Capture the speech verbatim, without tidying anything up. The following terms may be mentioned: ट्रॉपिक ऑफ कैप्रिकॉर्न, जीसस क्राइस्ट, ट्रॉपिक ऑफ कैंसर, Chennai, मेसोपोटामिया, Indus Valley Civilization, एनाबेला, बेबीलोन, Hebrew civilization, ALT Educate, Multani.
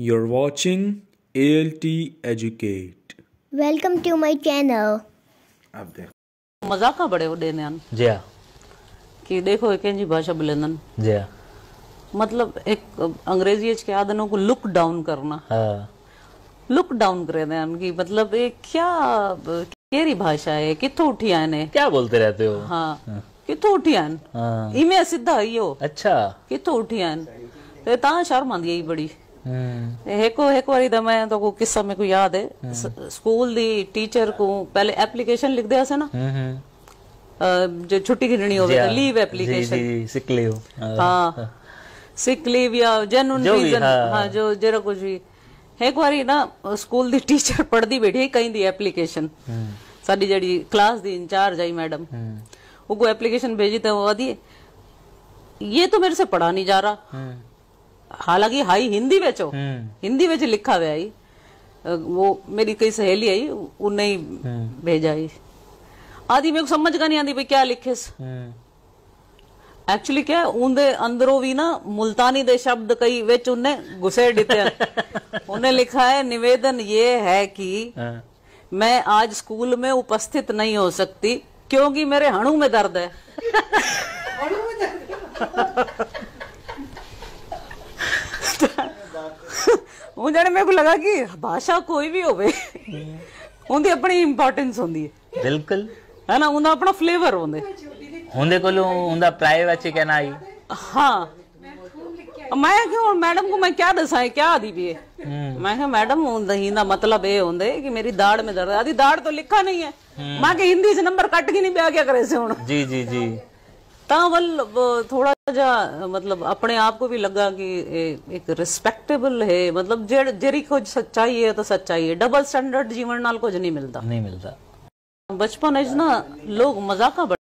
You're watching A L T Educate. Welcome to my channel. आप देखो मजाका बड़े हो देने आन जी हाँ कि देखो एक जी भाषा बुलंदन जी हाँ मतलब एक अंग्रेजी एच के आदनों को लुक डाउन करना हाँ लुक डाउन करे देने आन कि मतलब एक क्या केरी भाषा है कितो उठी आने क्या बोलते रहते हो हाँ कितो उठी आन हाँ इमें सिद्धा ही हो अच्छा कितो उठी आन तो तां शर्म आंधी यही बड़ी हेको हेको वाली दम है तो को किस्सा में को याद है स्कूल दी टीचर को पहले एप्लीकेशन लिख दिया से ना जो छुट्टी गिननी होवे तो लीव एप्लीकेशन सिक लीव हां सिक लीव या जेन्युइन रीजन हां जो जरा कुछ भी हेको वाली ना स्कूल दी टीचर पढ़ दी बैठी कहीं दी एप्लीकेशन साडी जड़ी क्लास दी इंचार्ज आई मैडम वो को एप्लीकेशन भेजी तो वो आदी ये तो मेरे से पढ़ा नहीं जा रहा हालांकि हाई हिंदी बेचो हिंदी बेच लिखा हुआ आई वो मेरी कई सहेली आई उन्हें ही भेजा ही आदि मेरे को समझ का नहीं आती भाई क्या लिखे एक्चुअली क्या उनके अंदरों भी ना मुल्तानी दे शब्द कई बेच उन्हें घुसे दिते उन्हें लिखा है निवेदन ये है कि मैं आज स्कूल में उपस्थित नहीं हो सकती क्योंकि मेरे हणु में दर्द है मुझे मेरे को लगा कि भाषा कोई भी हो उनकी अपनी इम्पोर्टेंस होती है बिल्कुल है ना उनका अपना फ्लेवर होंदे होंदे कोलो उनका प्राइव अच्छे कहना आई हाँ मैं क्यों मैडम को मैं क्या दसाए क्या आदि भी है मैं क्या मैडम हिंदा मतलब ये होंदे कि मेरी दाढ़ में दर्द आदि दाढ़ तो लिखा नहीं है माँ के हिंदी से नंबर कट के नहीं ब्याह क्या करे से हुण जी जी जी तावल थोड़ा जा मतलब अपने आप को भी लगा कि एक रिस्पेक्टेबल है मतलब जेर, जेरी कुछ सच्चाई है तो सच्चाई है डबल स्टैंडर्ड जीवन नाल कुछ नहीं मिलता नहीं मिलता बचपन इस ना लोग मजाका